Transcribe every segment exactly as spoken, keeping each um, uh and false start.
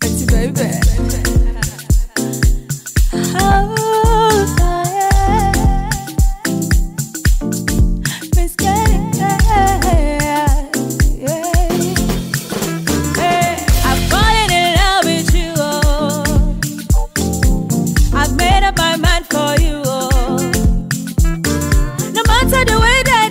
Petit baby. Oh, yeah. Miss Kelly, yeah, yeah. Hey, I've fallen in love with you, oh. I've made up my mind for you, oh. No matter the way that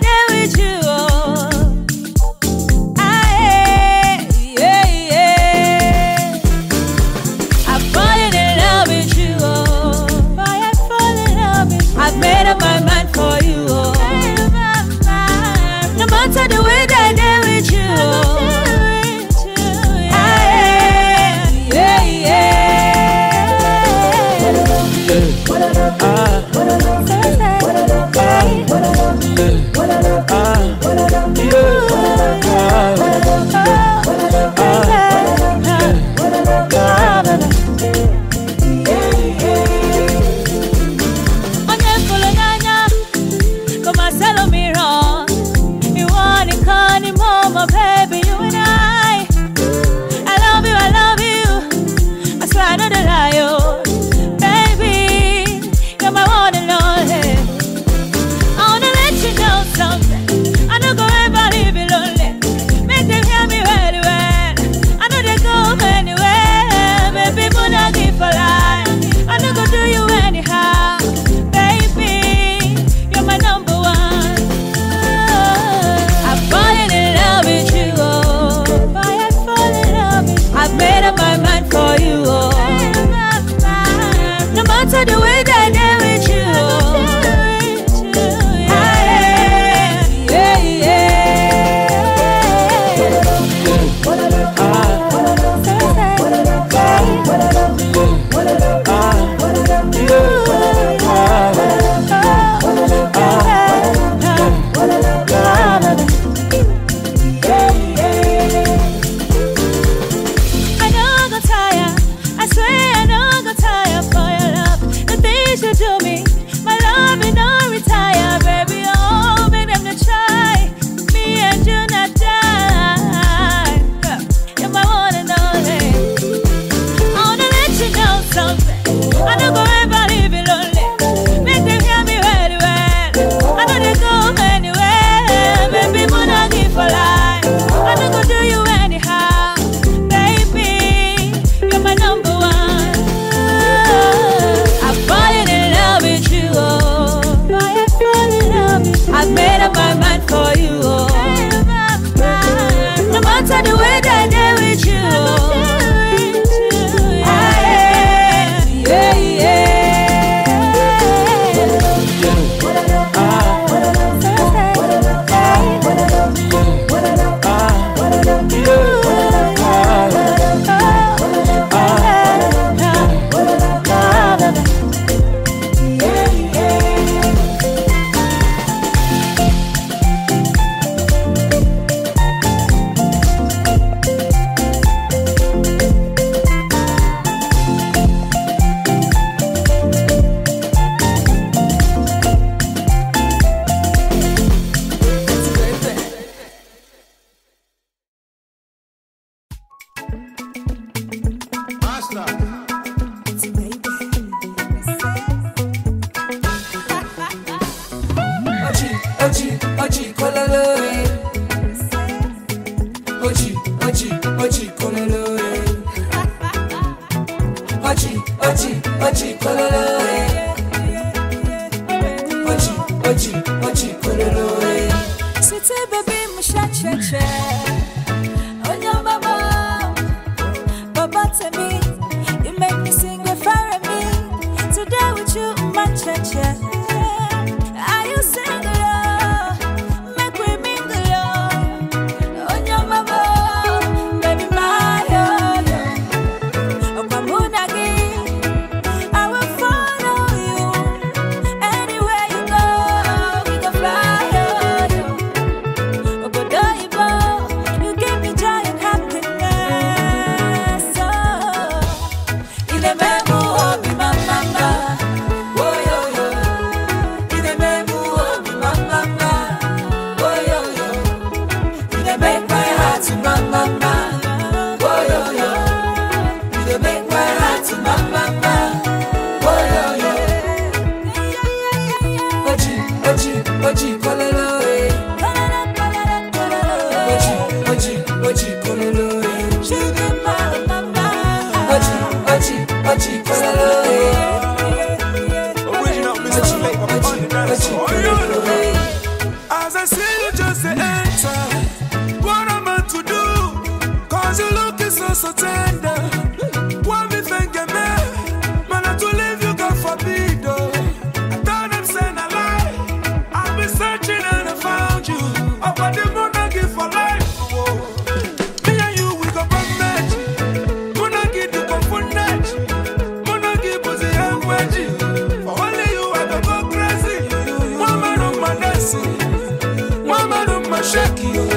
so tender. What me think of me? Man, I to leave you, God forbid. I thought them saying a lie. I've been searching and I found you. Up at the moon, I give for life. Whoa. Me and you, we go back match. Moon, I give you go for night. Moon, I give you the young wedgie. For only you, I go go crazy. One man on my dancing. One man on my shaking.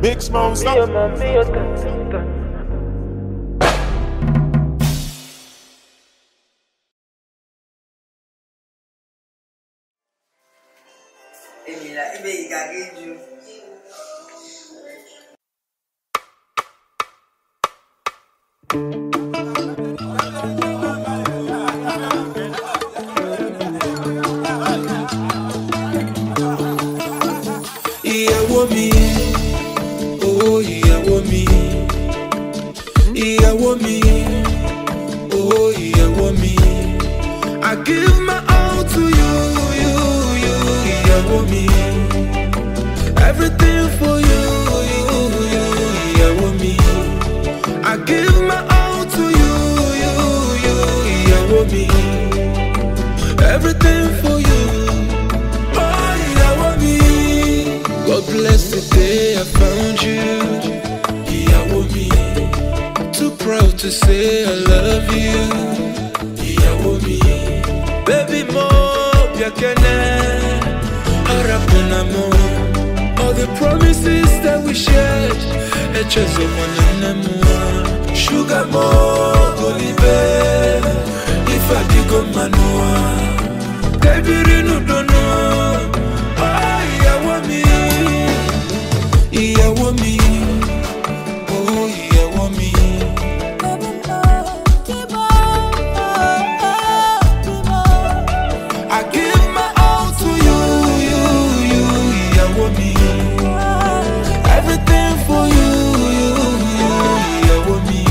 Mix moms up. hate you. Ìyàwó mi, oh ìyàwó mi, ìyàwó mi, oh ìyàwó mi. I give my all to you, you, you, ìyàwó mi. Everything for you, you, you, ìyàwó mi. I give my all to you, you, you, ìyàwó mi. Everything for you, oh ìyàwó mi. God bless the day I found you, ìyàwó mi. Too proud to say I love you, ìyàwó mi. Baby mo piakene, arapunamo. All the promises that we shared, echezo mananemo. Sugar mo golibe, ifadigo manua. Kebirinu donoa, ah ìyàwó mi, ìyàwó mi. Ìyàwó mi, oh ìyàwó mi. I give my all to you, you, you, ìyàwó mi. Everything for you, you, you, ìyàwó mi.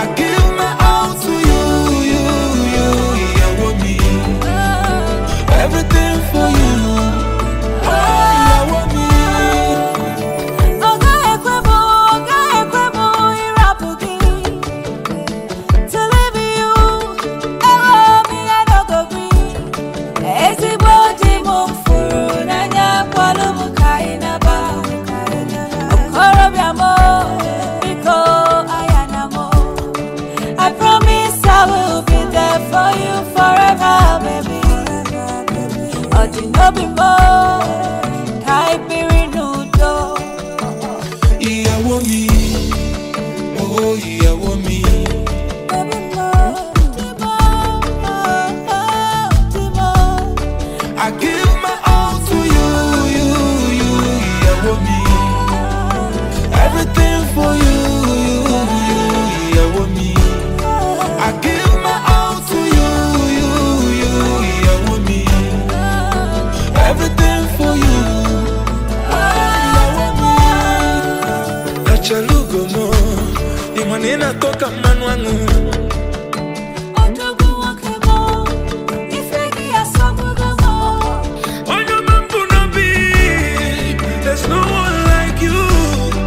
I give my all to you, you, you, ìyàwó mi. Everything for you. Chalugomo, imanina toka manwangu. Otogu wakebo, ifegi ya sogugomo. Onyo mambu no be, there's no one like you,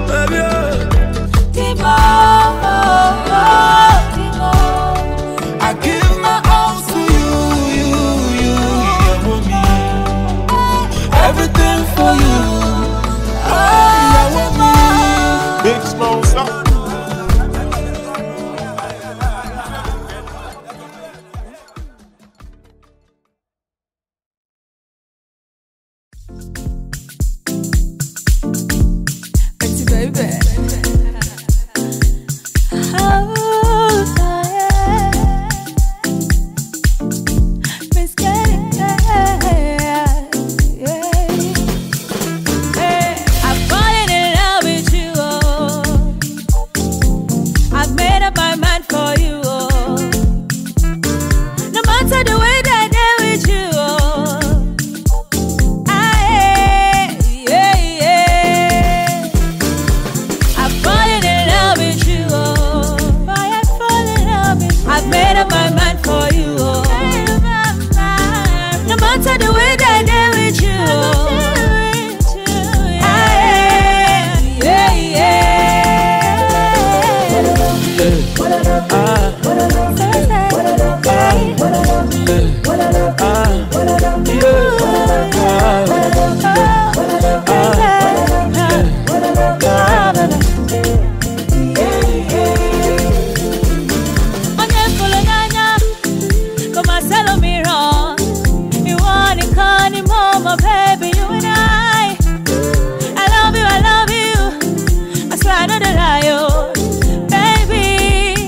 baby. Tibo, Tibo, I give my all to you, you, you, ìyàwó mi. Everything for you, ìyàwó mi. Big small stuff. Pretty baby. Oh, yeah. Miss Kelly, yeah. Hey, I've fallen in love with you. Oh. I've made up my mind for you. Oh. No matter the way that I deal with you. Oh. I, yeah, yeah. I've fallen in love with you, oh. I have fallen in love with you. I've made up my mind for you, oh. No matter the way that I deal with you, oh. I, yeah, yeah. Ah, I love you, I love you. I swear I know that I, oh, baby.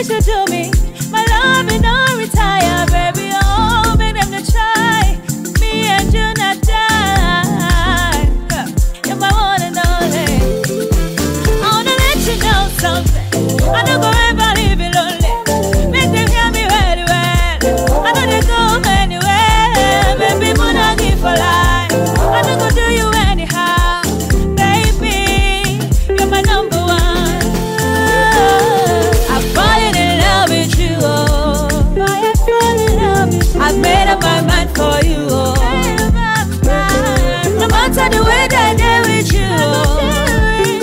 ways you do me, my love you don't retire, baby. Oh, make them to try, me and you not die. Girl, you're my one and only. I wanna let you know something. I don't go ever leave you lonely. Make them hear me very well. I know they go anywhere, baby. Moon I give for life. I don't go do you anyhow. The way that I deal with you, yeah,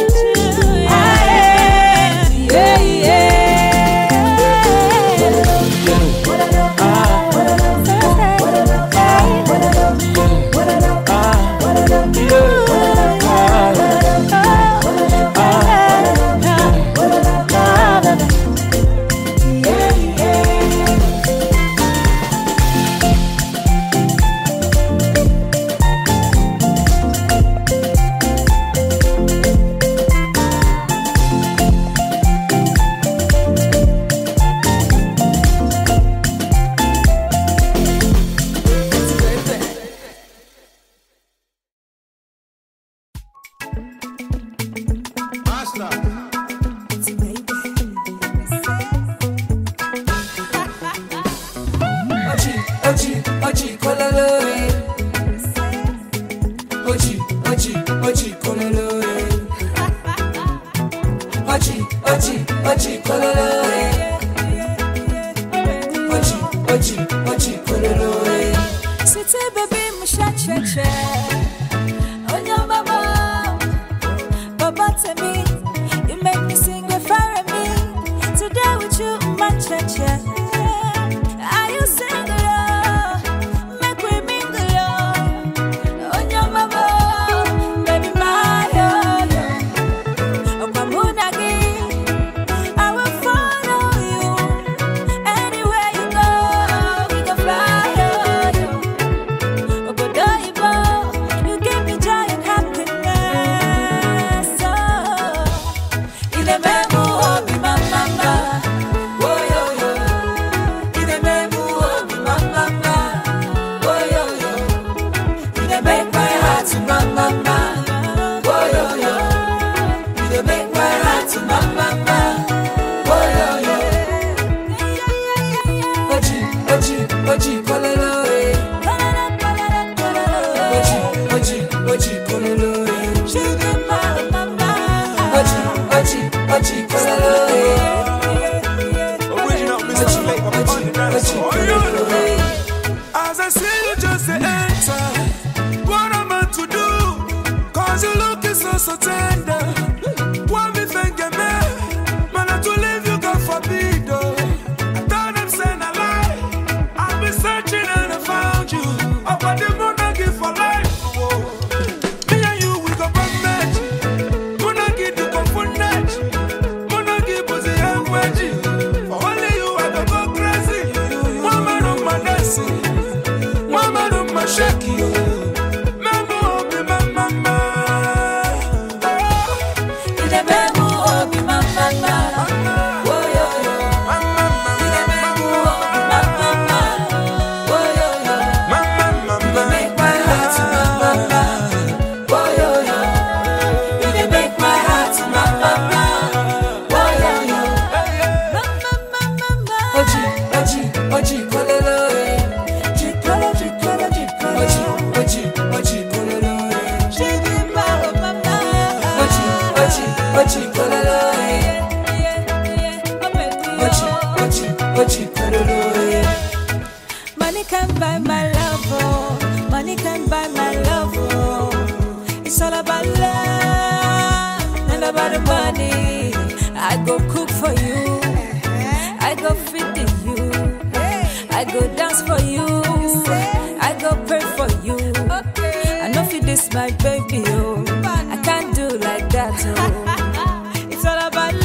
It's all about love,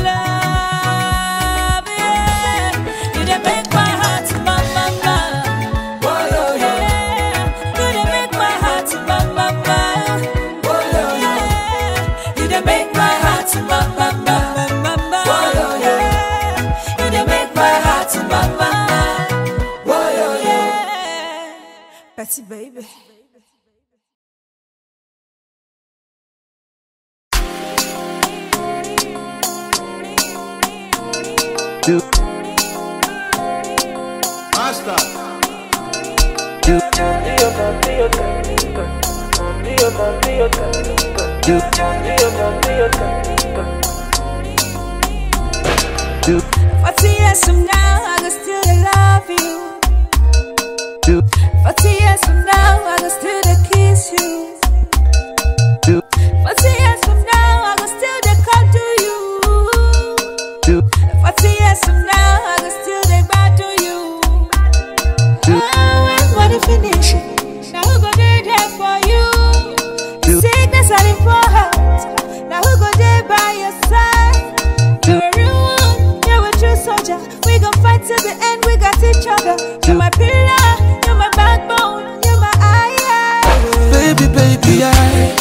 yeah. do Master do do forty years from now I can still love you. Do forty years from now I can still kiss you. Do forty years from now I can still come to you. Do forty years from now I can still back to you. Do oh, I'm gonna finish it. Now who go there for you? Do sickness and in poor health. Now who go there by your side? Do you're a real one, you're a true soldier. We gon' fight till the end, we got each other. You're my pillar, you're my backbone, you're my eye, eye. Baby, baby, I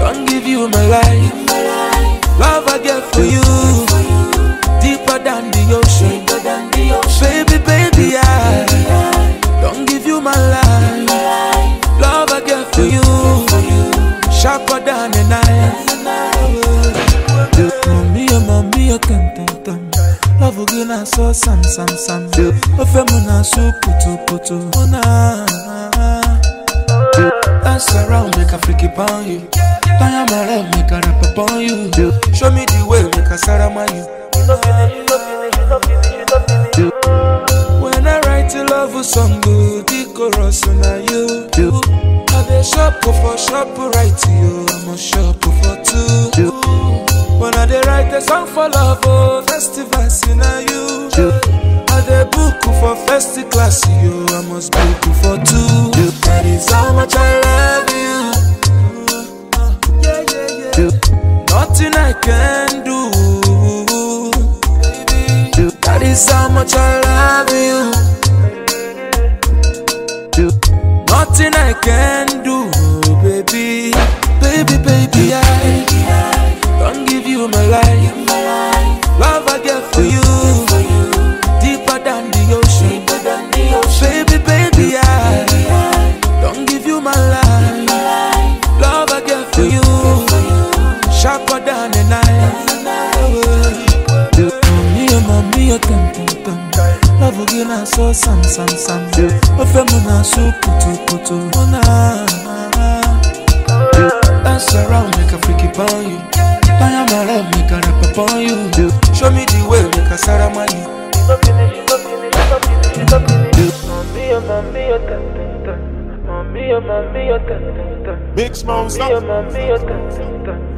can't give you my life. Love I get for you, deeper than the ocean. Baby, baby, I don't give you my life. Love I get for you, sharper than a knife. Mommy, mommy, you can't take them. Love again I saw some, some, some. Of them on so puto, puto. Dance around, make a freaky pound you. I am a love, make a rap upon you. Show me the way, make a sarama you. When I write a love song, the chorus on you. I be shop for shop, right to you. I'm a shop for two. When I write a song for love, festivals in you. I dey book for first class, you. I must book for two. That is how much I love you. Nothing I can do. That is how much I love you. Nothing I can do, baby. Baby, baby, I don't give you my life. Love I get for you, deeper than the ocean. Baby, baby, I don't give you my life. Love I get for you, sharper than a knife. Mommy, mommy, you can't take them. Love again I saw some, some, some. Of them on so puto, puto. Dance around, make a freaky pound you. I am a love, make a rap upon you. Show me the way, make a sarama you. Mommy, mommy, you can't take them. Mommy, mommy, you can't take them. Big small stuff. Mommy, you can't take them.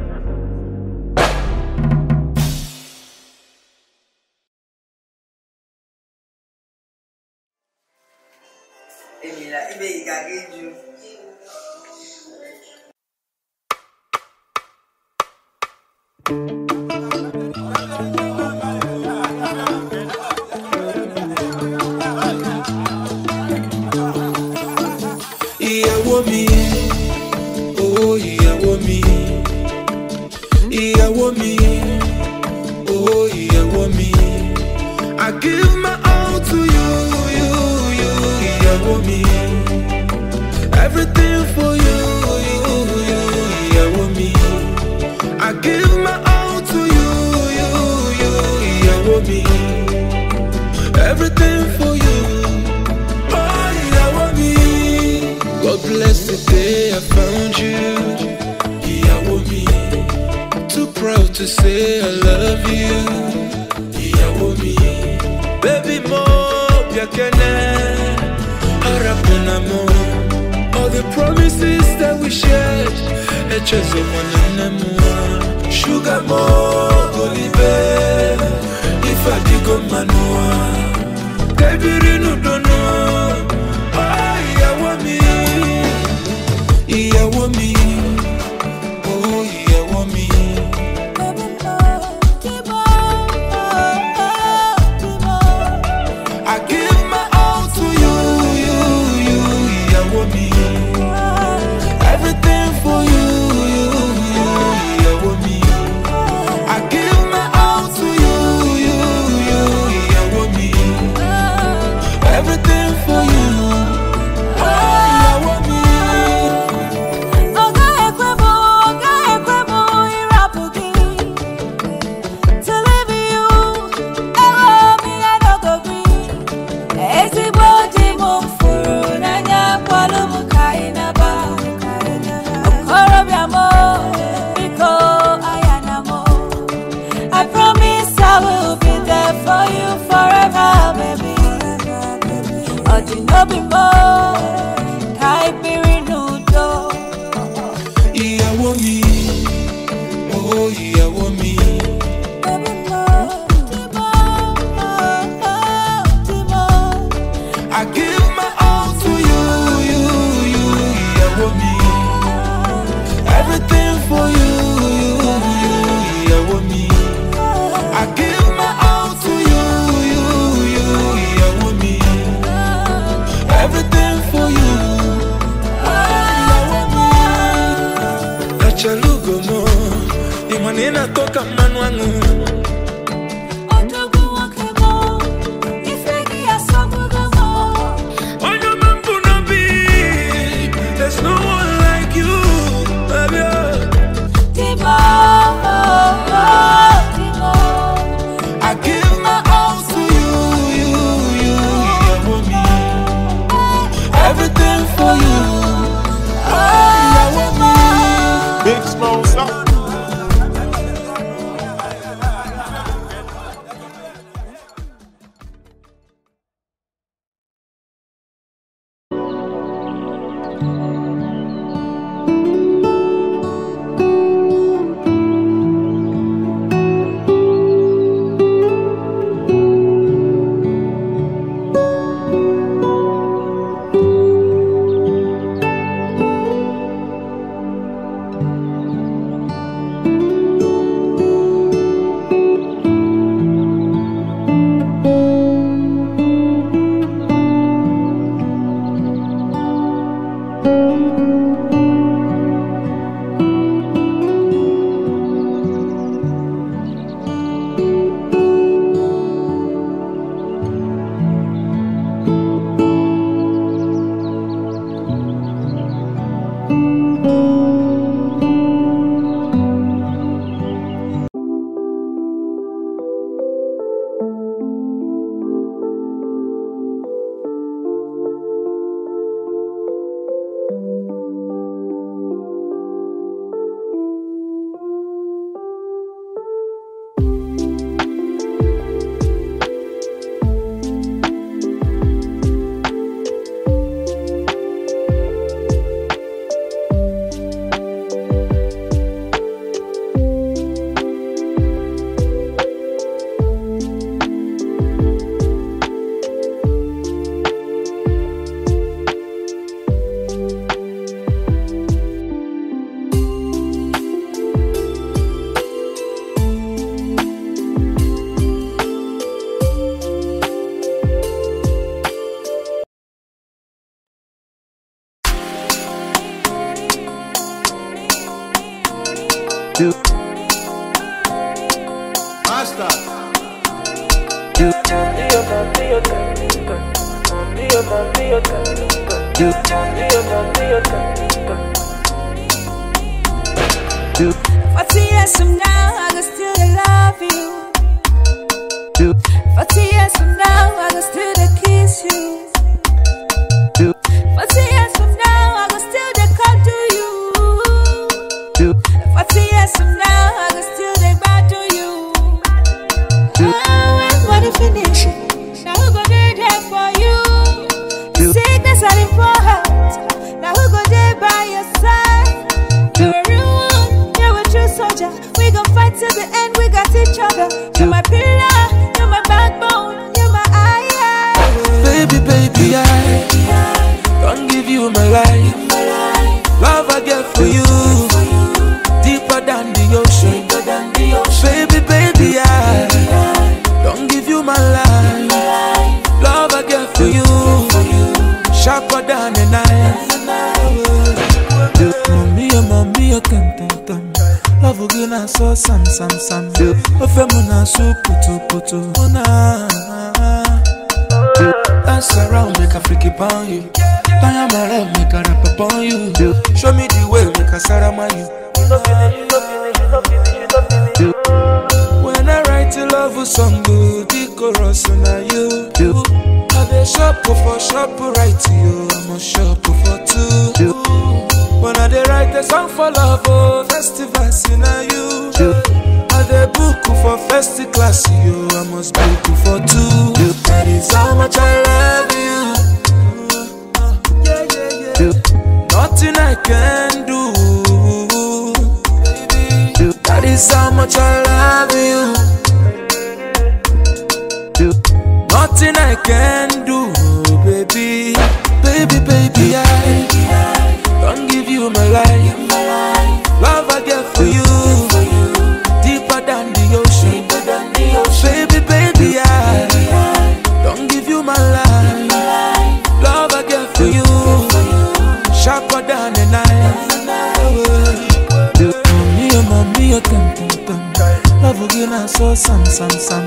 Love will na so sam sam sam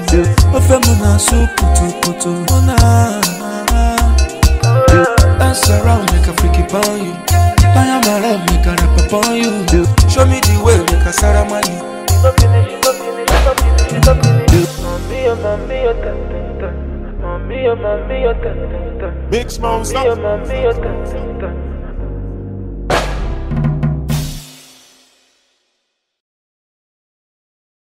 ofe mu na so putu putu ona dance around make a freaky boy you I am a love make a rap upon you show me the way make a saramani mix moms up.